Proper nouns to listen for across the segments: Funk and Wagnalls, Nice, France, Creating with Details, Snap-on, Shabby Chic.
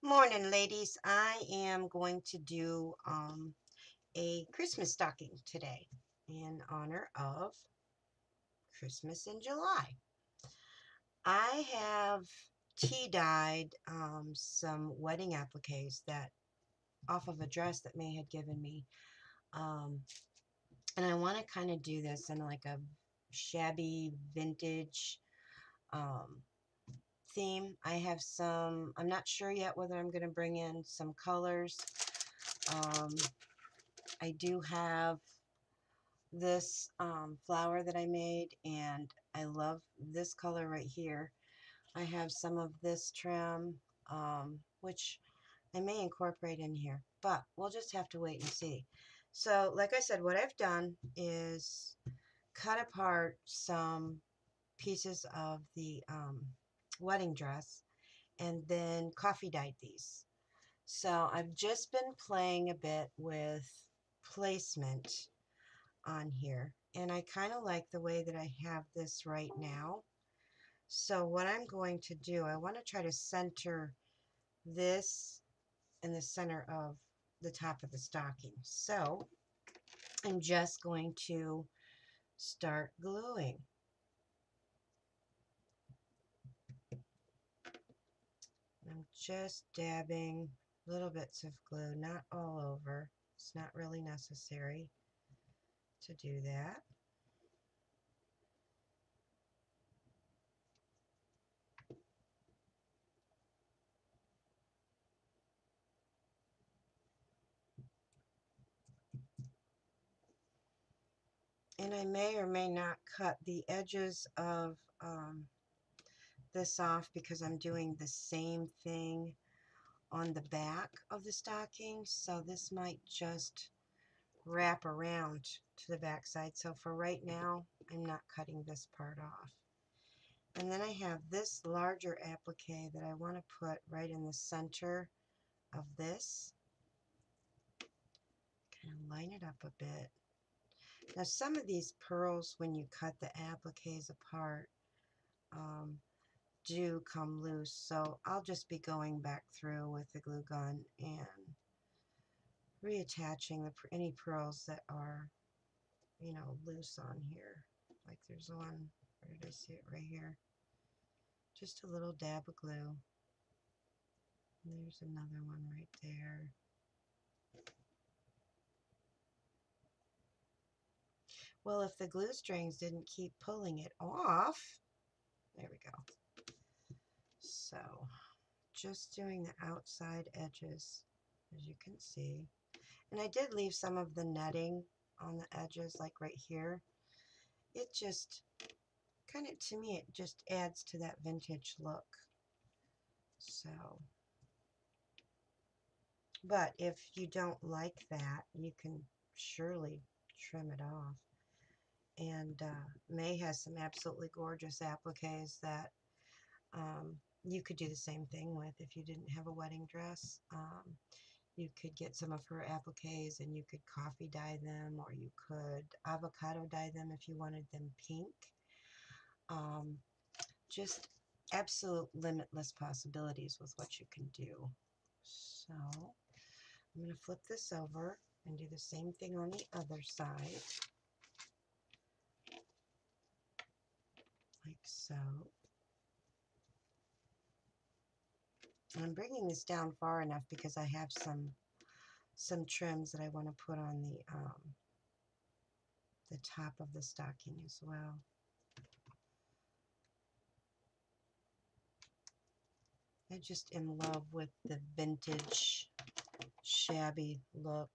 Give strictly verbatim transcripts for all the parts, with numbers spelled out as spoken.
Morning, ladies. I am going to do um, a Christmas stocking today in honor of Christmas in July. I have tea dyed um, some wedding appliques that off of a dress that May had given me, um, and I want to kind of do this in like a shabby vintage um, theme. I have some, I'm not sure yet whether I'm going to bring in some colors. Um, I do have this um, flower that I made, and I love this color right here. I have some of this trim, um, which I may incorporate in here, but we'll just have to wait and see. So, like I said, what I've done is cut apart some pieces of the um, wedding dress and then coffee dyed these. So I've just been playing a bit with placement on here, and I kind of like the way that I have this right now. So what I'm going to do, I want to try to center this in the center of the top of the stocking. So I'm just going to start gluing. I'm just dabbing little bits of glue, not all over. It's not really necessary to do that. And I may or may not cut the edges of um, this off, because I'm doing the same thing on the back of the stocking, so this might just wrap around to the back side. So for right now, I'm not cutting this part off. And then I have this larger applique that I want to put right in the center of this. Kind of line it up a bit. Now, some of these pearls, when you cut the appliques apart, um, do come loose, so I'll just be going back through with the glue gun and reattaching the, any pearls that are, you know, loose on here. Like there's one, where did I see it? Right here. Just a little dab of glue. And there's another one right there. Well, if the glue strings didn't keep pulling it off, there we go. So, just doing the outside edges, as you can see. And I did leave some of the netting on the edges, like right here. It just, kind of, to me, it just adds to that vintage look. So, but if you don't like that, you can surely trim it off. And uh, May has some absolutely gorgeous appliques that um, you could do the same thing with if you didn't have a wedding dress. Um, you could get some of her appliques and you could coffee dye them, or you could avocado dye them if you wanted them pink. Um, just absolute limitless possibilities with what you can do. So I'm going to flip this over and do the same thing on the other side. Like so. And I'm bringing this down far enough because I have some some trims that I want to put on the um, the top of the stocking as well. I just am in love with the vintage shabby look.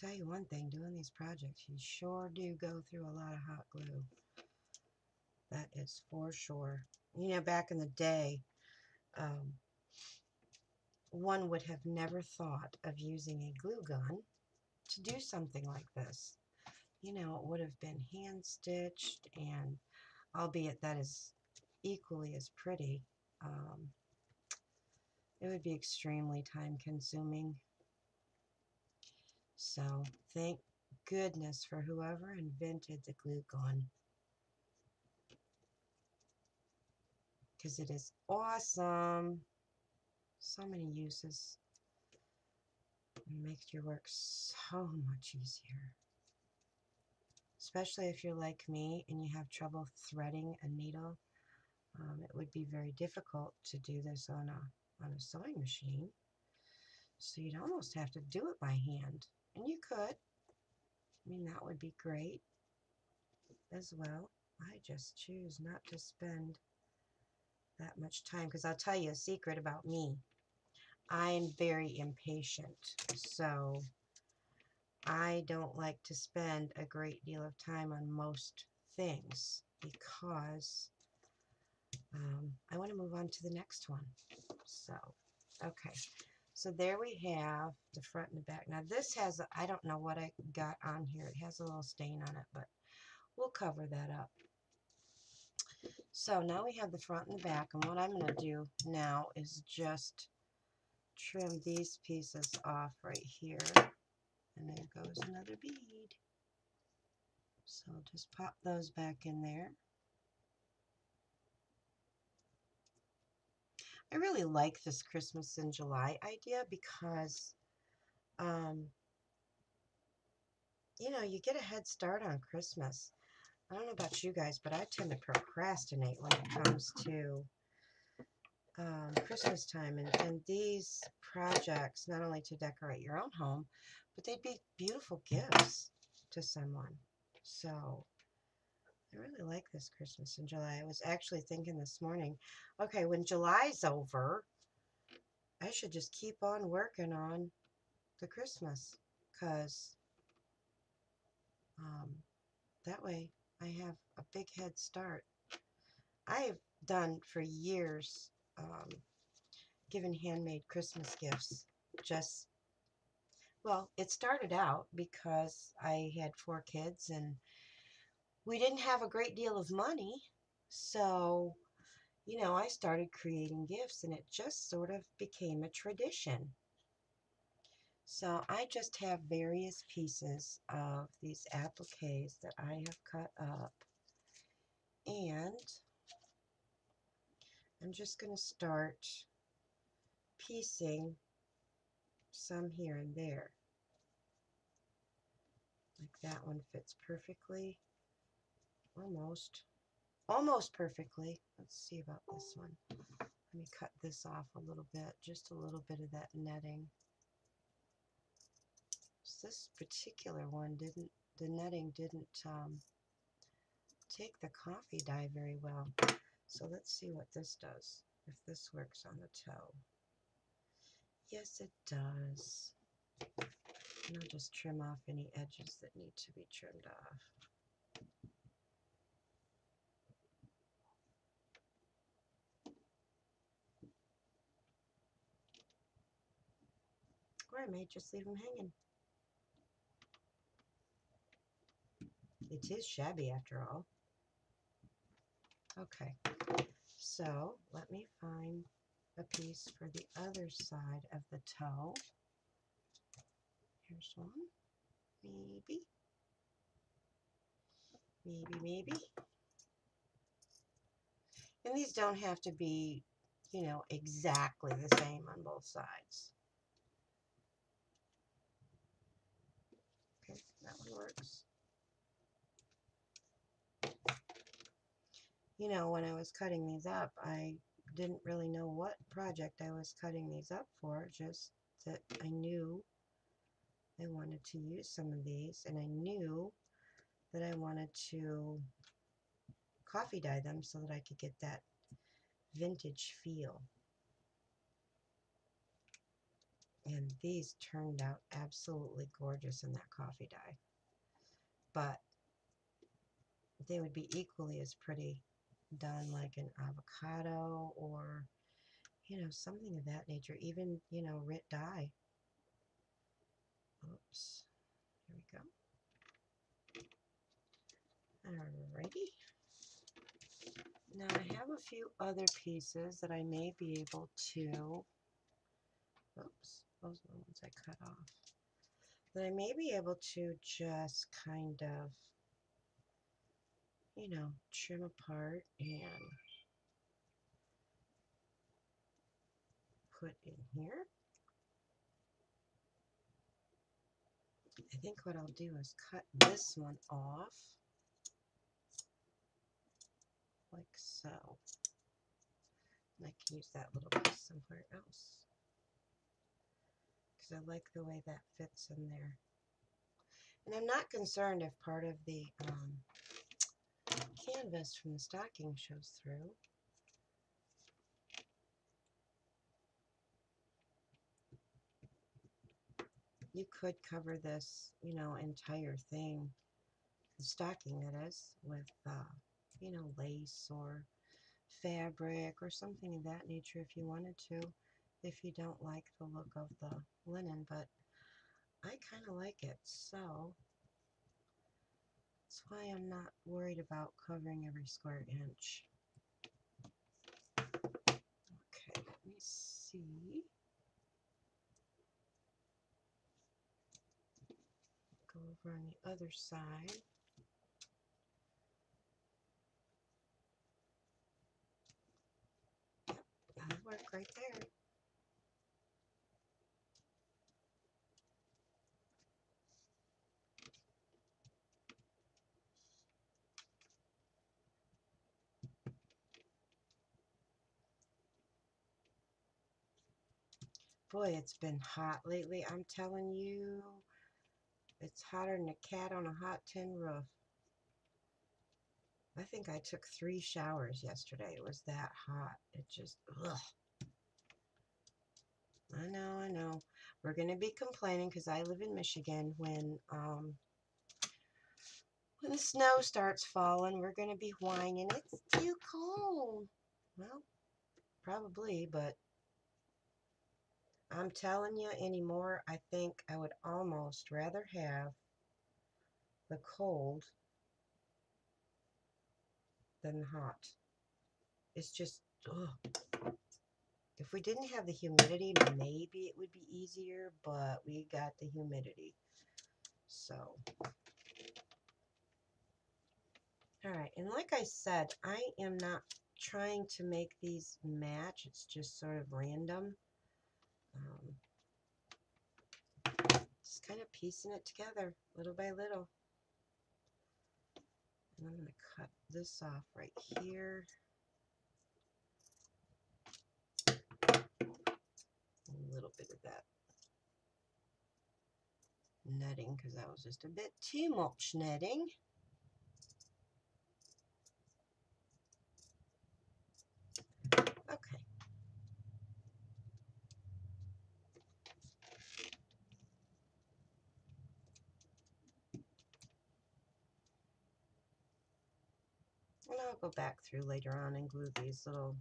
Tell you one thing, doing these projects, you sure do go through a lot of hot glue. That is for sure. You know, back in the day, um, one would have never thought of using a glue gun to do something like this. You know, it would have been hand stitched, and albeit that is equally as pretty. Um, it would be extremely time consuming. So thank goodness for whoever invented the glue gun, because it is awesome. So many uses. It makes your work so much easier. Especially if you're like me and you have trouble threading a needle. Um, it would be very difficult to do this on a, on a sewing machine. So you'd almost have to do it by hand. And you could. I mean, that would be great as well. I just choose not to spend that much time, because I'll tell you a secret about me. I'm very impatient, so I don't like to spend a great deal of time on most things, because um, I want to move on to the next one. So, okay. So there we have the front and the back. Now this has, I don't know what I got on here. It has a little stain on it, but we'll cover that up. So now we have the front and the back, and what I'm going to do now is just trim these pieces off right here, and there goes another bead. So just pop those back in there. I really like this Christmas in July idea, because um, you know, you get a head start on Christmas. I don't know about you guys, but I tend to procrastinate when it comes to um, Christmas time. And, and these projects, not only to decorate your own home, but they'd be beautiful gifts to someone. So I really like this Christmas in July. I was actually thinking this morning, okay, when July's over, I should just keep on working on the Christmas, because um, that way I have a big head start. I've done for years, um, given handmade Christmas gifts. Just, well, it started out because I had four kids and we didn't have a great deal of money. So, you know, I started creating gifts, and it just sort of became a tradition. So I just have various pieces of these appliques that I have cut up, and I'm just going to start piecing some here and there. Like that one fits perfectly, almost, almost perfectly. Let's see about this one. Let me cut this off a little bit, just a little bit of that netting. This particular one didn't, the netting didn't um, take the coffee dye very well. So let's see what this does, if this works on the toe. Yes, it does. And I'll just trim off any edges that need to be trimmed off. Or I may just leave them hanging. It is shabby after all. Okay, so let me find a piece for the other side of the toe. Here's one. Maybe. Maybe, maybe. And these don't have to be, you know, exactly the same on both sides. Okay, that one works. You know, when I was cutting these up, I didn't really know what project I was cutting these up for, just that I knew I wanted to use some of these, and I knew that I wanted to coffee dye them so that I could get that vintage feel. And these turned out absolutely gorgeous in that coffee dye. But they would be equally as pretty done like an avocado, or you know, something of that nature, even, you know, writ dye. Oops, there we go. Alrighty. Now I have a few other pieces that I may be able to, oops, those are the ones I cut off, that I may be able to just kind of, you know, trim apart and put in here. I think what I'll do is cut this one off, like so. And I can use that little piece somewhere else, because I like the way that fits in there. And I'm not concerned if part of the um, canvas from the stocking shows through. You could cover this, you know, entire thing, the stocking that is, with, uh, you know, lace or fabric or something of that nature if you wanted to, if you don't like the look of the linen, but I kind of like it, so that's why I'm not worried about covering every square inch. Okay, let me see. Over on the other side. Yep, that'll work right there. Boy, it's been hot lately, I'm telling you. It's hotter than a cat on a hot tin roof. I think I took three showers yesterday. It was that hot. It just, ugh. I know, I know. We're going to be complaining because I live in Michigan. When, um, when the snow starts falling, we're going to be whining, it's too cold. Well, probably, but I'm telling you anymore, I think I would almost rather have the cold than the hot. It's just, ugh. If we didn't have the humidity, maybe it would be easier, but we got the humidity. So, all right, and like I said, I am not trying to make these match. It's just sort of random. Um, just kind of piecing it together little by little. And I'm going to cut this off right here. A little bit of that netting, because that was just a bit too much netting. Okay. And I'll go back through later on and glue these little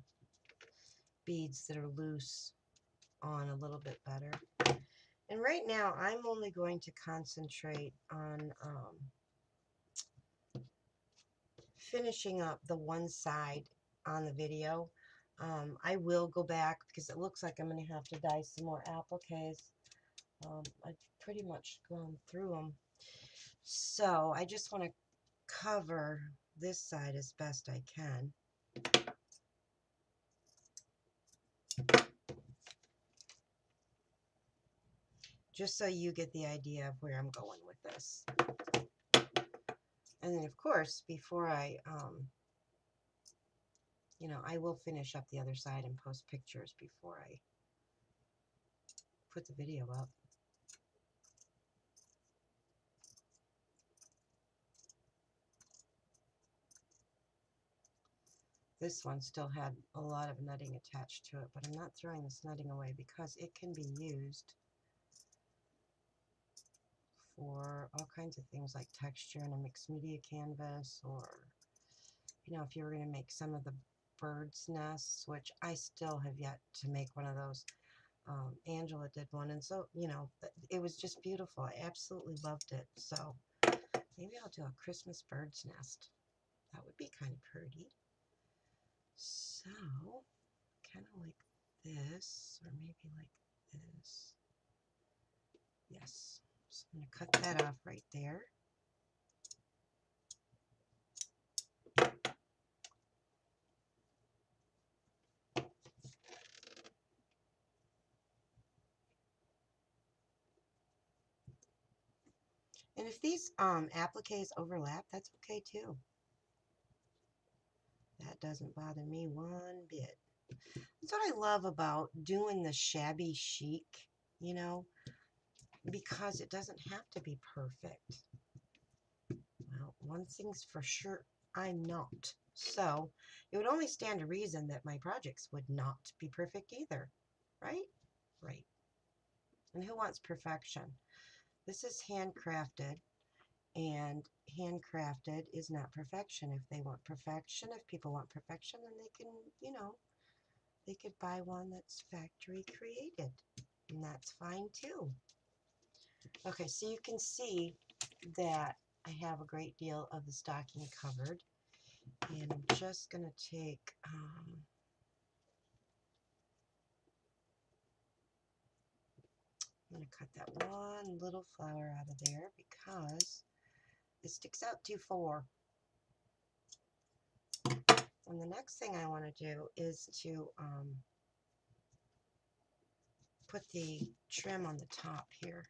beads that are loose on a little bit better. And right now I'm only going to concentrate on um, finishing up the one side on the video. Um, I will go back because it looks like I'm going to have to dye some more appliques. Um, I've pretty much gone through them. So I just want to cover this side as best I can. Just so you get the idea of where I'm going with this. And then of course, before I, um, you know, I will finish up the other side and post pictures before I put the video up. This one still had a lot of netting attached to it, but I'm not throwing this netting away because it can be used for all kinds of things like texture in a mixed media canvas, or, you know, if you were going to make some of the bird's nests, which I still have yet to make one of those. Um, Angela did one, and so, you know, it was just beautiful. I absolutely loved it. So maybe I'll do a Christmas bird's nest. That would be kind of pretty. So, kind of like this, or maybe like this. Yes. So I'm going to cut that off right there. And if these um, appliques overlap, that's okay too. That doesn't bother me one bit. That's what I love about doing the shabby chic, you know, because it doesn't have to be perfect. Well, one thing's for sure, I'm not. So it would only stand to reason that my projects would not be perfect either, right? Right. And who wants perfection? This is handcrafted, and handcrafted is not perfection. If they want perfection, if people want perfection, then they can, you know, they could buy one that's factory created, and that's fine too. Okay, so you can see that I have a great deal of the stocking covered, and I'm just going to take... Um, I'm going to cut that one little flower out of there because it sticks out too far. And the next thing I want to do is to um, put the trim on the top here.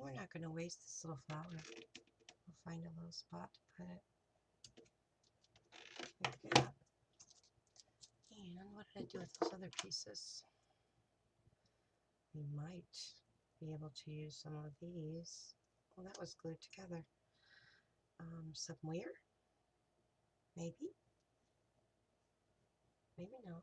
We're not going to waste this little flower. We'll find a little spot to put it like that. And what did I do with those other pieces? We might be able to use some of these. Well, that was glued together. Um, somewhere? Maybe? Maybe not.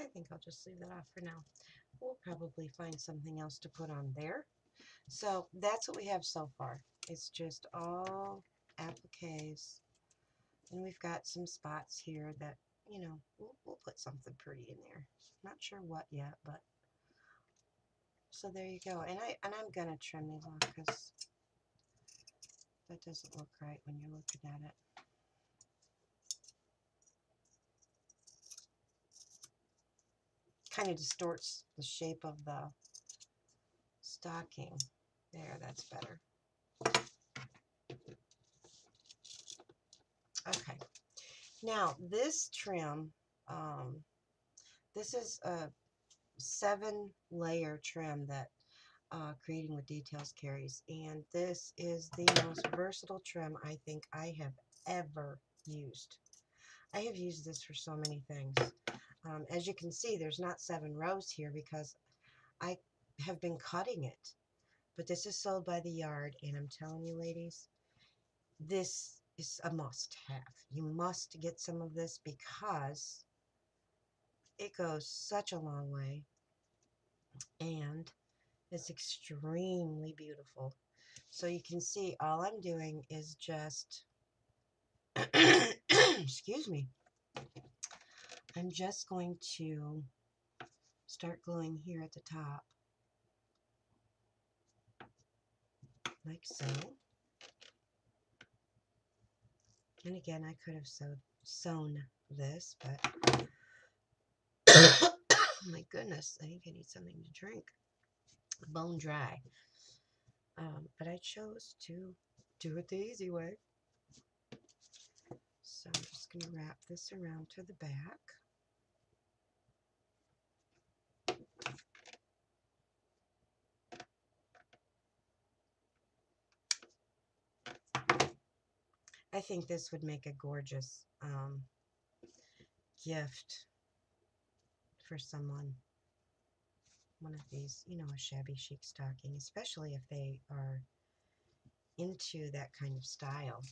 I think I'll just leave that off for now. We'll probably find something else to put on there. So that's what we have so far. It's just all appliques. And we've got some spots here that, you know, we'll, we'll put something pretty in there. Not sure what yet, but so there you go. And I and I'm gonna trim these off because that doesn't look right when you're looking at it. Kind of distorts the shape of the stocking. There, that's better. Okay, now this trim, um, this is a seven layer trim that uh, Creating with Details carries, and this is the most versatile trim I think I have ever used. I have used this for so many things. Um, as you can see, there's not seven rows here because I have been cutting it. But this is sold by the yard, and I'm telling you, ladies, this is a must-have. You must get some of this because it goes such a long way, and it's extremely beautiful. So you can see all I'm doing is just, excuse me, I'm just going to start gluing here at the top, like so. And again, I could have sewed, sewn this, but oh my goodness, I think I need something to drink. Bone dry. Um, but I chose to do it the easy way. So I'm just going to wrap this around to the back. I think this would make a gorgeous um, gift for someone. one of these, you know, a shabby chic stocking, especially if they are into that kind of style.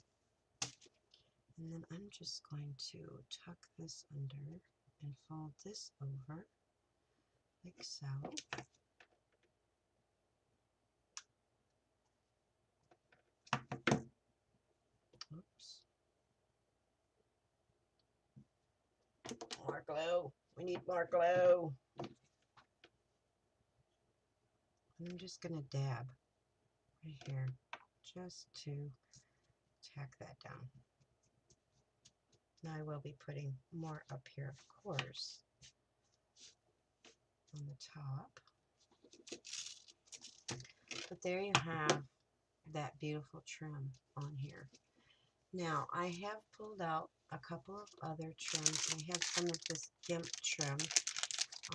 And then I'm just going to tuck this under and fold this over, like so. Oops. More glue. We need more glue. I'm just going to dab right here just to tack that down. Now I will be putting more up here, of course, on the top. But there you have that beautiful trim on here. Now I have pulled out a couple of other trims. I have some of this gimp trim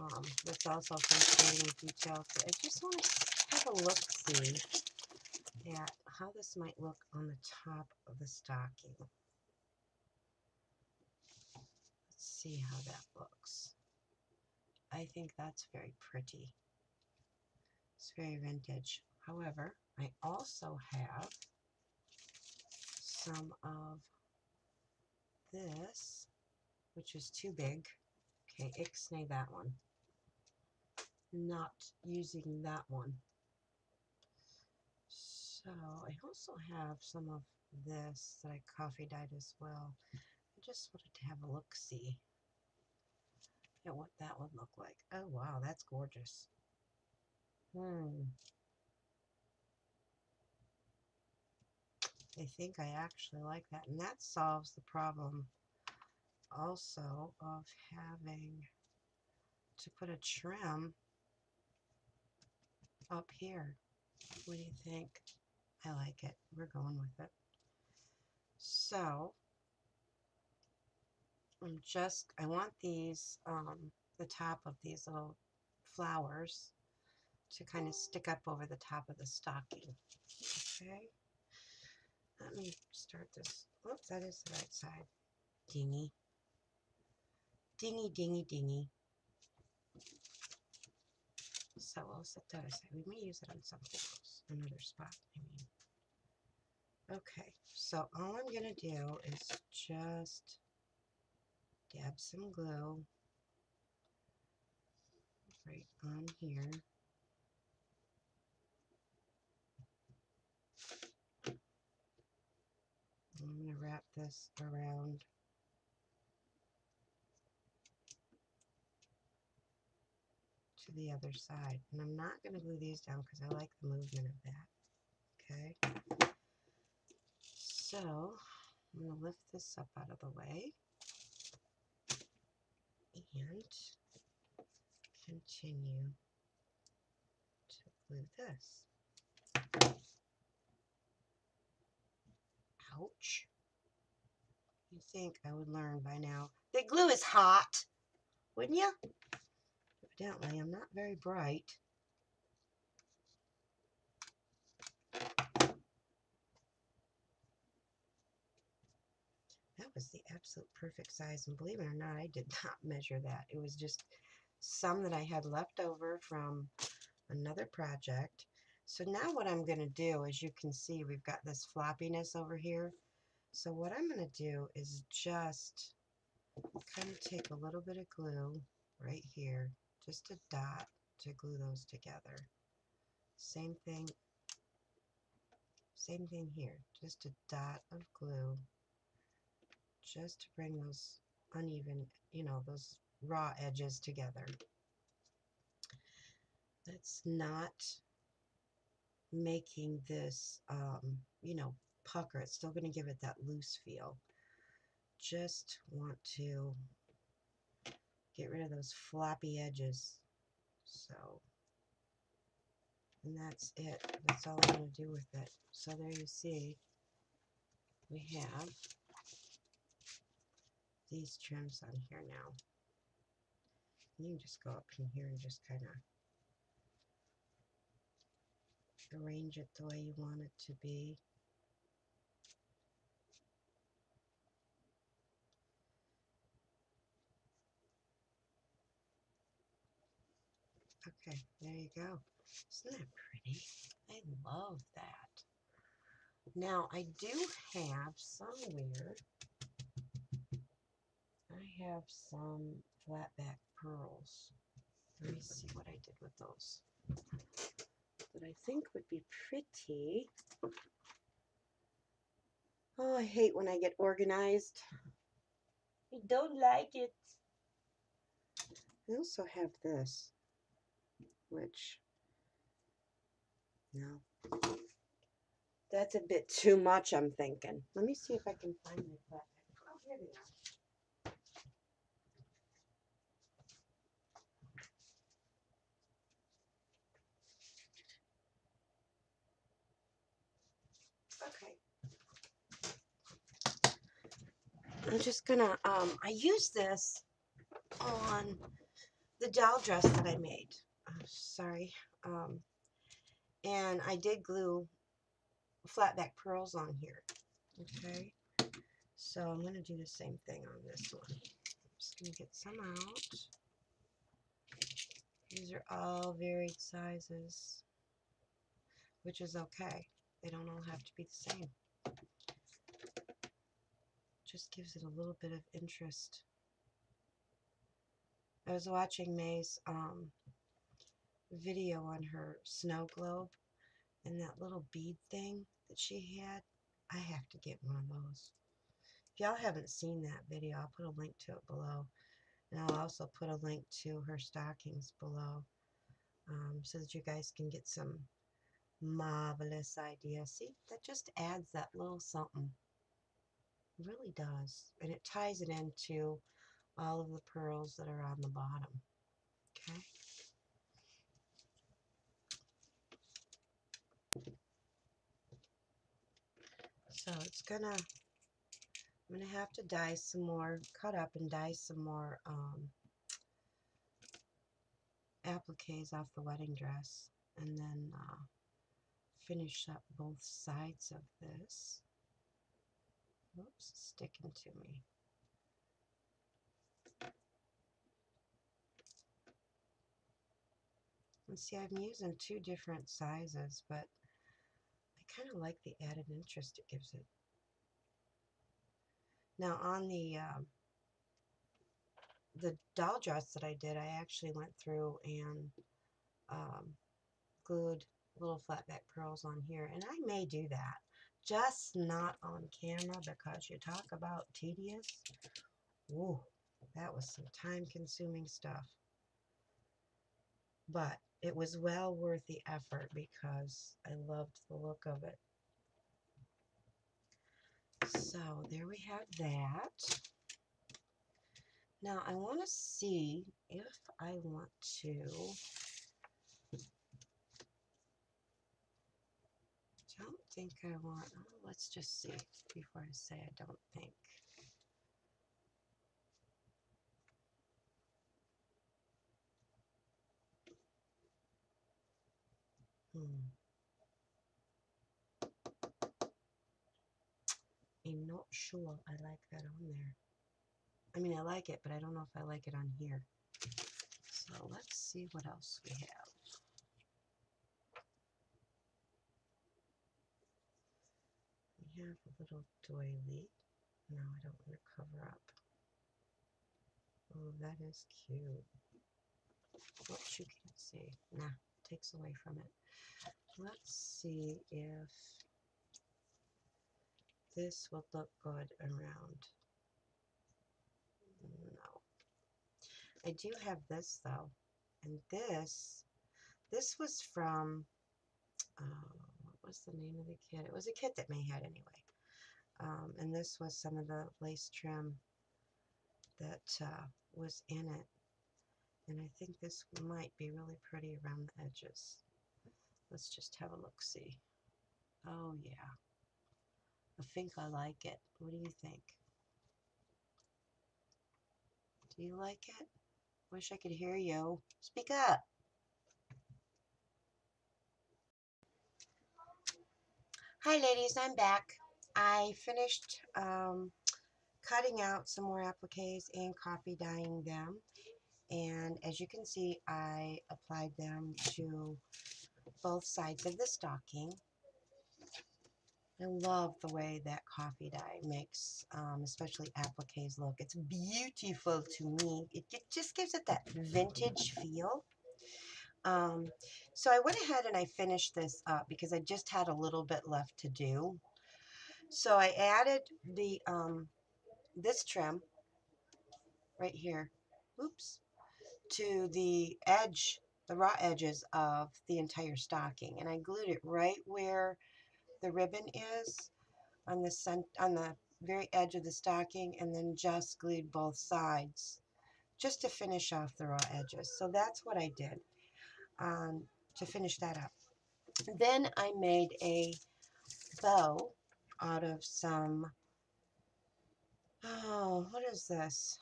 um, that's also from Creating with Details. But I just want to have a look see at how this might look on the top of the stocking. Let's see how that looks. I think that's very pretty. It's very vintage. However, I also have some of this, which is too big. Okay, ixnay that one. Not using that one. So I also have some of this that I coffee dyed as well. I just wanted to have a look-see at what that would look like. Oh wow, that's gorgeous. Hmm. I think I actually like that, and that solves the problem also of having to put a trim up here. What do you think? I like it. We're going with it. So I'm just, I want these, um, the top of these little flowers to kind of stick up over the top of the stocking. Okay. Let me start this. Oops, that is the right side. Dingy. Dingy, dingy, dingy. So we'll set that aside. We may use it on something else. Another spot, I mean. Okay, so all I'm going to do is just dab some glue right on here. I'm going to wrap this around to the other side. And I'm not going to glue these down because I like the movement of that. Okay. So I'm going to lift this up out of the way and continue to glue this. Ouch. You think I would learn by now that glue is hot, wouldn't you? Evidently, I'm not very bright. That was the absolute perfect size, and believe it or not, I did not measure that. It was just some that I had left over from another project. So now what I'm going to do, as you can see, we've got this floppiness over here. So what I'm going to do is just kind of take a little bit of glue right here, just a dot to glue those together. Same thing, same thing here, just a dot of glue, just to bring those uneven, you know, those raw edges together. That's not making this, um, you know, pucker. It's still going to give it that loose feel. Just want to get rid of those floppy edges. So, and that's it. That's all I'm going to do with it. So there you see, we have these trims on here now. You can just go up in here and just kind of arrange it the way you want it to be. Okay, there you go. Isn't that pretty? I love that. Now, I do have somewhere, I have some flat back pearls. Let me see what I did with those. That I think would be pretty. Oh, I hate when I get organized. I don't like it. I also have this, which, no, that's a bit too much, I'm thinking. Let me see if I can find my flat back. Oh, here they are. I'm just gonna, um, I used this on the doll dress that I made. Oh, sorry. Um, and I did glue flat back pearls on here. Okay. So I'm gonna do the same thing on this one. I'm just gonna get some out. These are all varied sizes, which is okay. They don't all have to be the same. Just gives it a little bit of interest. I was watching May's um, video on her snow globe and that little bead thing that she had. I have to get one of those. If y'all haven't seen that video, I'll put a link to it below, and I'll also put a link to her stockings below, um, so that you guys can get some marvelous ideas. See, that just adds that little something. Really does, and it ties it into all of the pearls that are on the bottom. Okay, so it's gonna, I'm gonna have to dye some more, cut up and dye some more um, appliques off the wedding dress, and then uh, finish up both sides of this. Oops, sticking to me. And see, I'm using two different sizes, but I kind of like the added interest it gives it. Now, on the um, the doll dress that I did, I actually went through and um, glued little flat back pearls on here, and I may do that. Just not on camera, because you talk about tedious. Ooh, that was some time-consuming stuff. But it was well worth the effort because I loved the look of it. So there we have that. Now I want to see if I want to... I don't think I want, oh, let's just see before I say I don't think. Hmm. I'm not sure I like that on there. I mean, I like it, but I don't know if I like it on here. So let's see what else we have. Have a little doily. No, I don't want to cover up. Oh, that is cute. Oops, you can't see. Nah, takes away from it. Let's see if this would look good around. No. I do have this though. And this, this was from, um, what's the name of the kit? It was a kit that May had anyway. Um, and this was some of the lace trim that uh, was in it. And I think this might be really pretty around the edges. Let's just have a look-see. Oh, yeah. I think I like it. What do you think? Do you like it? Wish I could hear you. Speak up. Hi ladies, I'm back. I finished um, cutting out some more appliques and copy dyeing them, and and as you can see, I applied them to both sides of the stocking. I love the way that coffee dye makes, um, especially appliques look. It's beautiful to me. It, it just gives it that vintage feel. Um, so I went ahead and I finished this up because I just had a little bit left to do. So I added the um, this trim right here, oops, to the edge, the raw edges of the entire stocking, and I glued it right where the ribbon is on the cent on the very edge of the stocking, and then just glued both sides just to finish off the raw edges. So that's what I did um, to finish that up. Then I made a bow out of some, oh, what is this?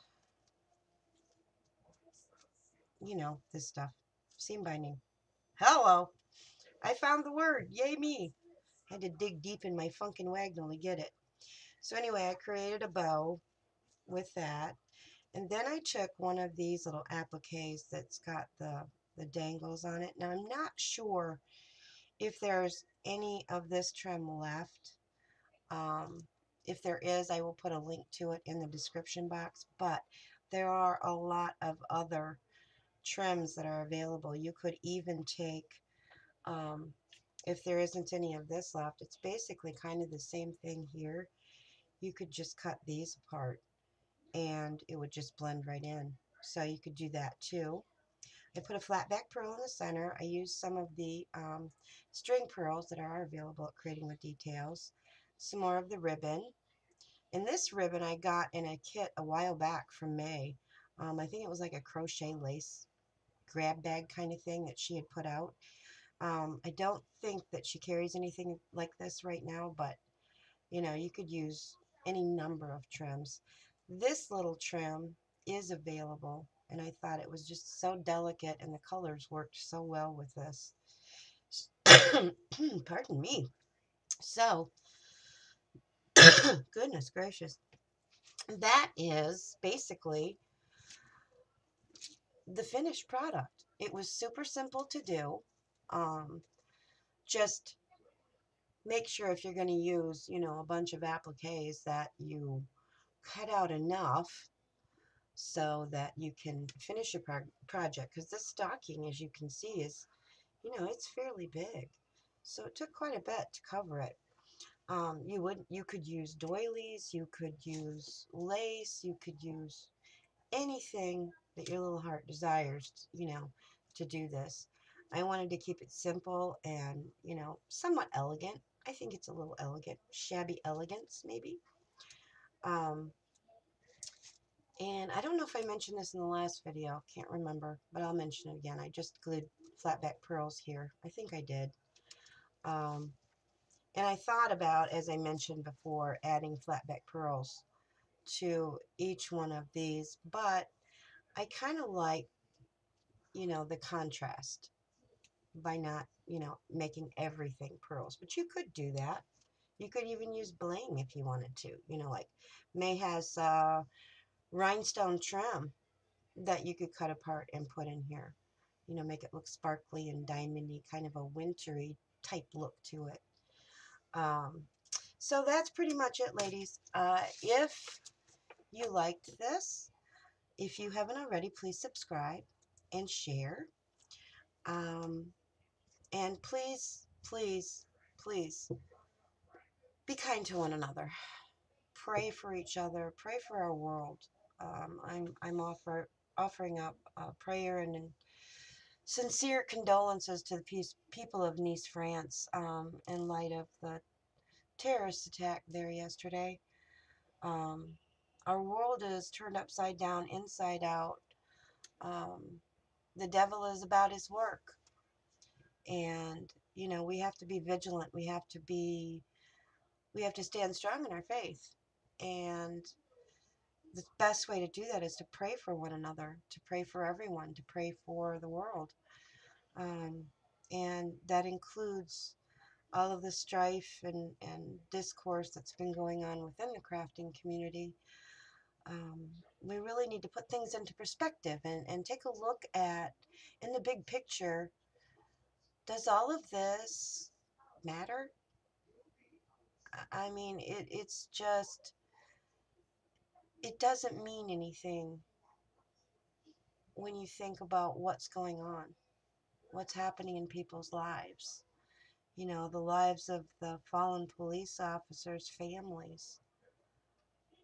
You know, this stuff, seam binding. Hello, I found the word, yay me. I had to dig deep in my Funk and Wagnall to get it. So anyway, I created a bow with that. And then I took one of these little appliques that's got the, the dangles on it. Now, I'm not sure if there's any of this trim left. Um, if there is, I will put a link to it in the description box. But there are a lot of other trims that are available. You could even take... Um, if there isn't any of this left, it's basically kind of the same thing here. You could just cut these apart and it would just blend right in. So you could do that too. I put a flat back pearl in the center. I used some of the um, string pearls that are available at Creating with Details. Some more of the ribbon. And this ribbon I got in a kit a while back from May. Um, I think it was like a crochet lace grab bag kind of thing that she had put out. Um, I don't think that she carries anything like this right now, but, you know, you could use any number of trims. This little trim is available, and I thought it was just so delicate, and the colors worked so well with this. Pardon me. So, goodness gracious. That is basically the finished product. It was super simple to do. Um, just make sure if you're going to use, you know, a bunch of appliques that you cut out enough so that you can finish your pro project. Because this stocking, as you can see, is, you know, it's fairly big. So it took quite a bit to cover it. Um, you would, you could use doilies, you could use lace, you could use anything that your little heart desires, you know, to do this. I wanted to keep it simple and, you know, somewhat elegant. I think it's a little elegant. Shabby elegance, maybe. Um, and I don't know if I mentioned this in the last video. Can't remember, but I'll mention it again. I just glued flat back pearls here. I think I did. Um, and I thought about, as I mentioned before, adding flat back pearls to each one of these. But I kind of like, you know, the contrast, by not, you know, making everything pearls. But you could do that. You could even use bling if you wanted to. You know, like May has uh, rhinestone trim that you could cut apart and put in here. You know, make it look sparkly and diamondy, kind of a wintry type look to it. Um, so that's pretty much it, ladies. Uh, if you liked this, if you haven't already, please subscribe and share. Um, And please, please, please be kind to one another. Pray for each other. Pray for our world. Um, I'm, I'm offer, offering up uh, prayer and, and sincere condolences to the peace, people of Nice, France, um, in light of the terrorist attack there yesterday. Um, our world is turned upside down, inside out. Um, the devil is about his work. And, you know, we have to be vigilant. We have to be, we have to stand strong in our faith. And the best way to do that is to pray for one another, to pray for everyone, to pray for the world. Um, and that includes all of the strife and, and discourse that's been going on within the crafting community. um, we really need to put things into perspective and, and take a look at, in the big picture, does all of this matter? I mean, it, it's just, it doesn't mean anything when you think about what's going on, what's happening in people's lives. You know, the lives of the fallen police officers' families.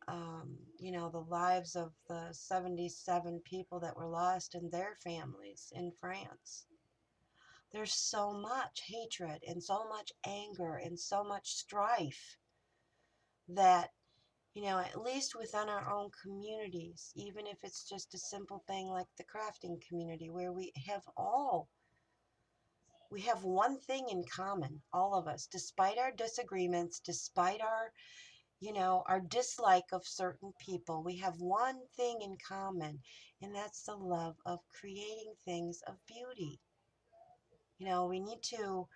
Um, you know, the lives of the seventy-seven people that were lost and their families in France. There's so much hatred and so much anger and so much strife that, you know, at least within our own communities, even if it's just a simple thing like the crafting community, where we have all, we have one thing in common, all of us, despite our disagreements, despite our, you know, our dislike of certain people, we have one thing in common, and that's the love of creating things of beauty. You know, we need to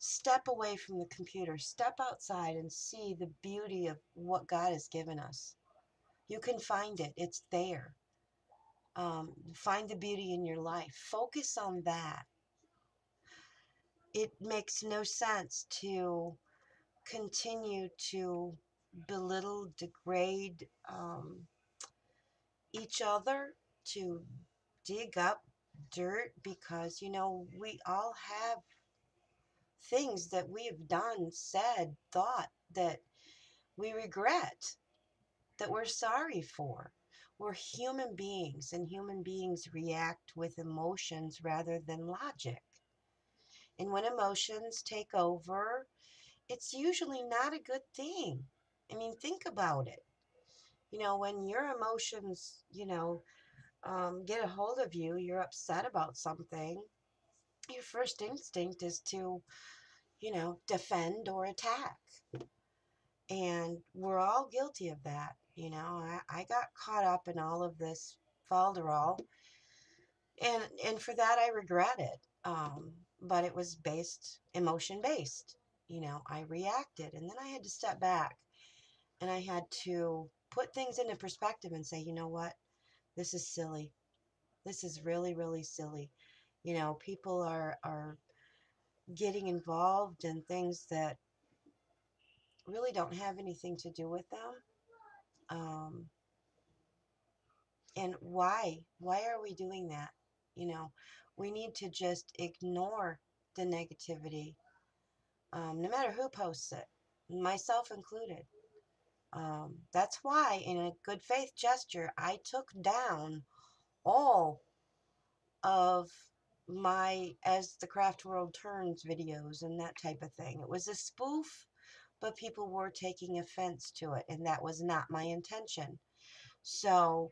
step away from the computer, step outside and see the beauty of what God has given us. You can find it. It's there. Um, find the beauty in your life. Focus on that. It makes no sense to continue to belittle, degrade um, each other, to dig up dirt, because, you know, we all have things that we have done, said, thought that we regret, that we're sorry for. We're human beings, and human beings react with emotions rather than logic. And when emotions take over, it's usually not a good thing. I mean, think about it. You know, when your emotions, you know, Um, get a hold of you, you're upset about something, your first instinct is to, you know, defend or attack. And we're all guilty of that. You know, I, I got caught up in all of this falderall, and and for that I regret it. Um, but it was based, emotion based. You know, I reacted, and then I had to step back, and I had to put things into perspective and say, you know what? This is silly. This is really, really silly. You know, people are, are getting involved in things that really don't have anything to do with them. Um, and why? Why are we doing that? You know, we need to just ignore the negativity, um, no matter who posts it, myself included. Um, that's why, in a good faith gesture, I took down all of my As the Craft World Turns videos and that type of thing. It was a spoof, but people were taking offense to it, and that was not my intention. So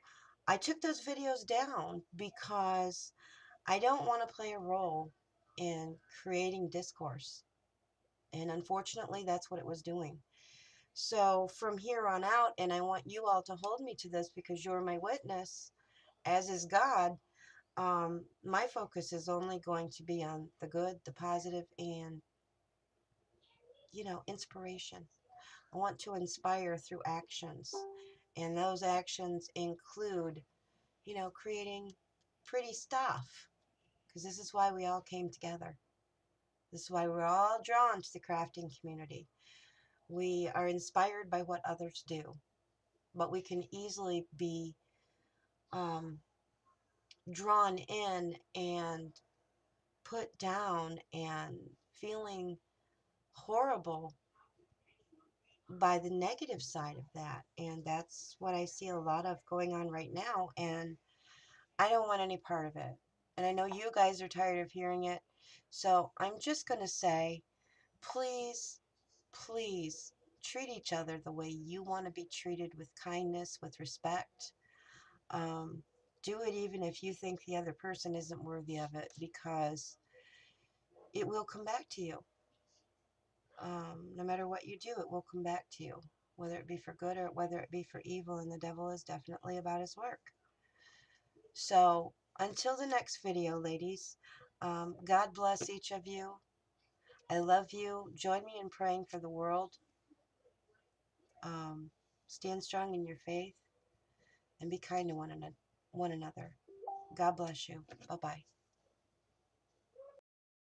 I took those videos down because I don't want to play a role in creating discourse. And unfortunately, that's what it was doing. So from here on out, and I want you all to hold me to this because you're my witness, as is God, um, my focus is only going to be on the good, the positive, and, you know, inspiration. I want to inspire through actions, and those actions include, you know, creating pretty stuff, because this is why we all came together. This is why we're all drawn to the crafting community. We are inspired by what others do, but we can easily be um, drawn in and put down and feeling horrible by the negative side of that. And that's what I see a lot of going on right now, and I don't want any part of it. And I know you guys are tired of hearing it, so I'm just going to say, please, please treat each other the way you want to be treated, with kindness, with respect. Um, do it even if you think the other person isn't worthy of it, because it will come back to you. Um, no matter what you do, it will come back to you, whether it be for good or whether it be for evil, and the devil is definitely about his work. So until the next video, ladies, um, God bless each of you. I love you. Join me in praying for the world. Um, stand strong in your faith. and be kind to one, an- one another. God bless you. Bye-bye.